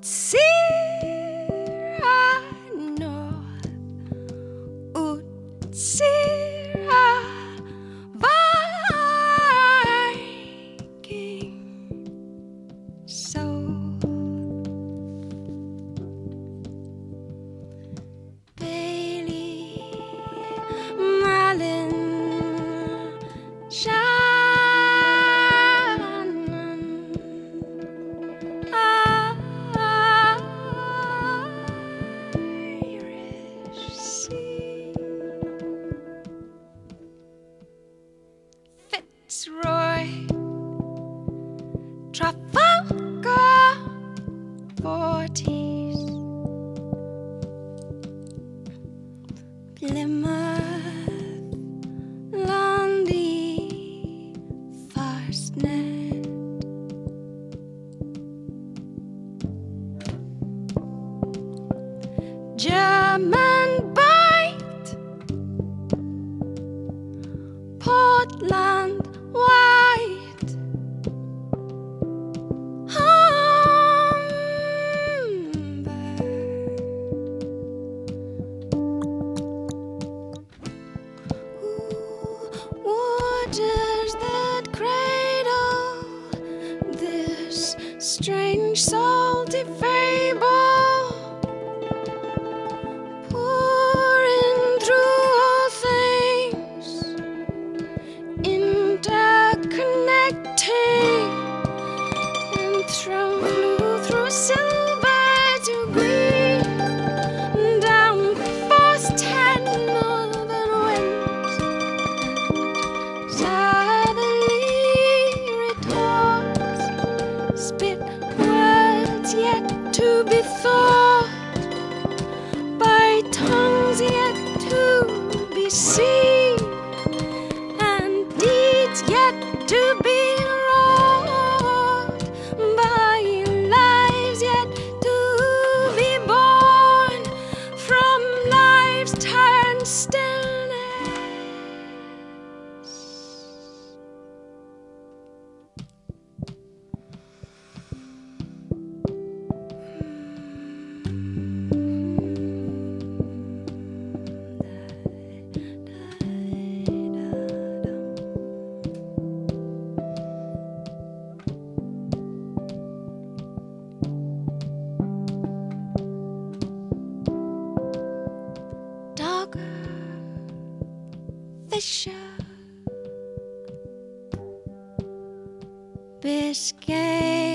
Utsirano, Utsira Viking soul. Bailey Malin Fitzroy, Trafalgar, Forties, Plymouth, Lundy, Fastnet, German Bight, Portland. Waters that cradle this strange salty fable, pouring through all things, interconnecting, and thrown blue through silver to green, down forced channels. Spit words yet to be thought by tongues yet to be seen, and deeds yet to be wrought by lives yet to be born from lives turned stillness. Fisher, Biscay,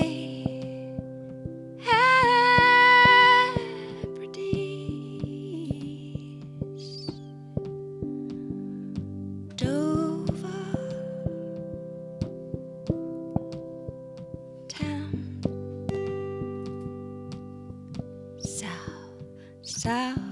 Hebrides, Dover, Town, South.